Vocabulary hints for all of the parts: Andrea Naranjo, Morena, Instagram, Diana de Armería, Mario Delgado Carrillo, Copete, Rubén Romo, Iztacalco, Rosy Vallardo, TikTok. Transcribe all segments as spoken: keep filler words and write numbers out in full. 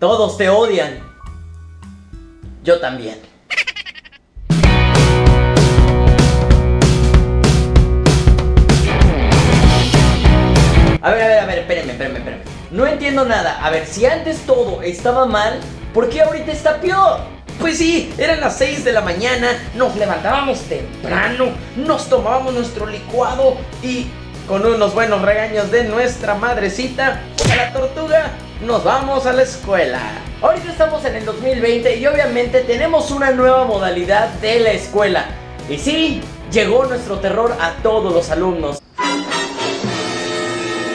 Todos te odian. Yo también. A ver, a ver, a ver, espérenme, espérenme, espérenme. No entiendo nada. A ver, si antes todo estaba mal, ¿por qué ahorita está peor? Pues sí, eran las seis de la mañana, nos levantábamos temprano, nos tomábamos nuestro licuado y con unos buenos regaños de nuestra madrecita, a la tortuga, nos vamos a la escuela. Ahorita estamos en el dos mil veinte y obviamente tenemos una nueva modalidad de la escuela. Y sí, llegó nuestro terror a todos los alumnos.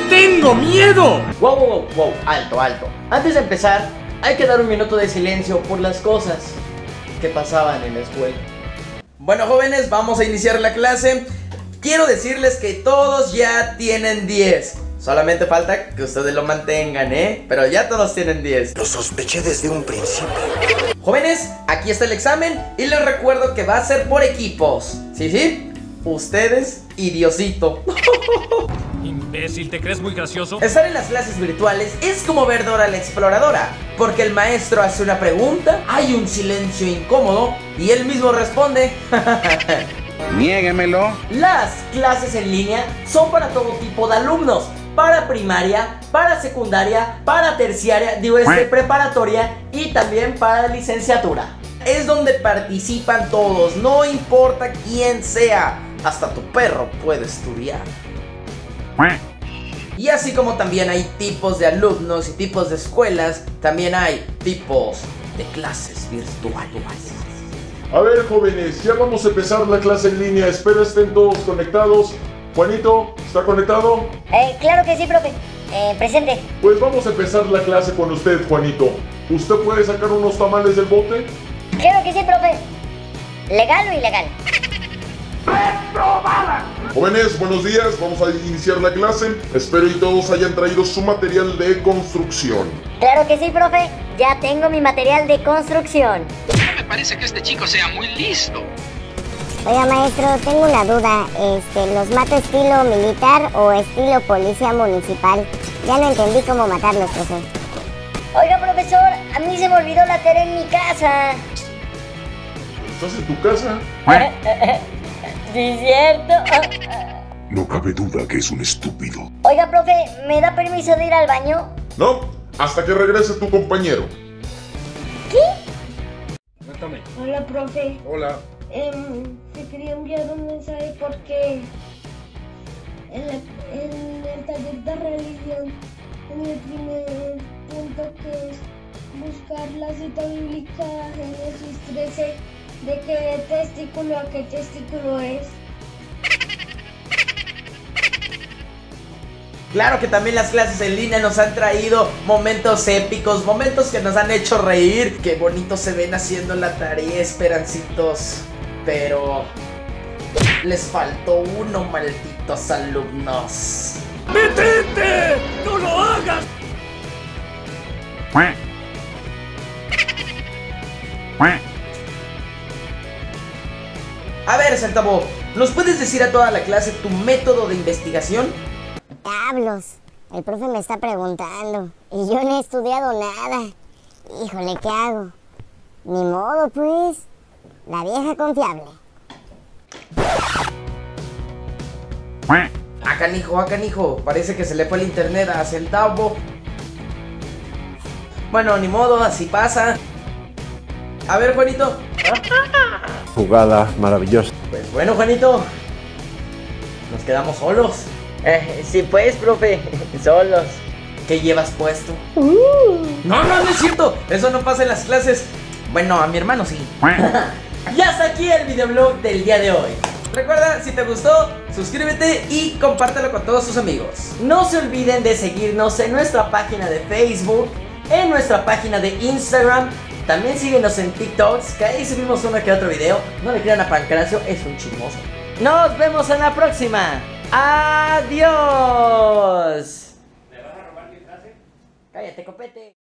¡Tengo miedo! Wow, wow, wow, alto, alto. Antes de empezar, hay que dar un minuto de silencio por las cosas que pasaban en la escuela. Bueno, jóvenes, vamos a iniciar la clase. Quiero decirles que todos ya tienen diez. Solamente falta que ustedes lo mantengan, ¿eh? Pero ya todos tienen diez. Lo sospeché desde un principio. Jóvenes, aquí está el examen y les recuerdo que va a ser por equipos. ¿Sí, sí? Ustedes y Diosito. Imbécil, ¿te crees muy gracioso? Estar en las clases virtuales es como ver Dora la Exploradora, porque el maestro hace una pregunta, hay un silencio incómodo y él mismo responde. Niéguemelo. Las clases en línea son para todo tipo de alumnos, para primaria, para secundaria, para terciaria, digo este, preparatoria y también para licenciatura. Es donde participan todos, no importa quién sea, hasta tu perro puede estudiar. Y así como también hay tipos de alumnos y tipos de escuelas, también hay tipos de clases virtuales. A ver, jóvenes, ya vamos a empezar la clase en línea, espero estén todos conectados. Juanito, ¿está conectado? Eh, claro que sí, profe, eh, presente. Pues vamos a empezar la clase con usted, Juanito. ¿Usted puede sacar unos tamales del bote? Claro que sí, profe, legal o ilegal. Jóvenes, buenos días, vamos a iniciar la clase. Espero y todos hayan traído su material de construcción. Claro que sí, profe, ya tengo mi material de construcción. No me parece que este chico sea muy listo. Oiga, maestro, tengo una duda, este, ¿los mato estilo militar o estilo policía municipal? Ya no entendí cómo matarlos, profe. Oiga, profesor, a mí se me olvidó la tarea en mi casa. ¿Estás en tu casa? ¿Sí, cierto? No cabe duda que es un estúpido. Oiga, profe, ¿me da permiso de ir al baño? No, hasta que regrese tu compañero. ¿Qué? Cuéntame. Hola, profe. Hola. Eh, te quería enviar un mensaje porque en, la, en el taller de religión, en el primer punto que es buscar la cita bíblica en Jesús trece, ¿de qué testículo a qué testículo es? Claro que también las clases en línea nos han traído momentos épicos, momentos que nos han hecho reír. Qué bonitos se ven haciendo la tarea, esperancitos. Pero les faltó uno, malditos alumnos. ¡Métete! ¡No lo hagas! ¡Mua! ¡Mua! A ver, Saltavo, ¿nos puedes decir a toda la clase tu método de investigación? Diablos, el profe me está preguntando y yo no he estudiado nada. Híjole, ¿qué hago? Ni modo, pues. La vieja confiable. Ah, canijo, ah, canijo. Parece que se le fue el internet a Saltavo. Bueno, ni modo, así pasa. A ver, Juanito. Jugada maravillosa. Pues bueno, Juanito, nos quedamos solos. Eh, sí pues, profe, solos. ¿Qué llevas puesto? Uh. No, no, no es cierto, eso no pasa en las clases. Bueno, a mi hermano sí. Y hasta aquí el videoblog del día de hoy. Recuerda, si te gustó, suscríbete y compártelo con todos tus amigos. No se olviden de seguirnos en nuestra página de Facebook, en nuestra página de Instagram. También síguenos en TikToks, que ahí subimos uno que otro video. No le crean a Pancracio, es un chismoso. Nos vemos en la próxima. ¡Adiós! ¿Me vas a robar mi frase? Cállate, Copete.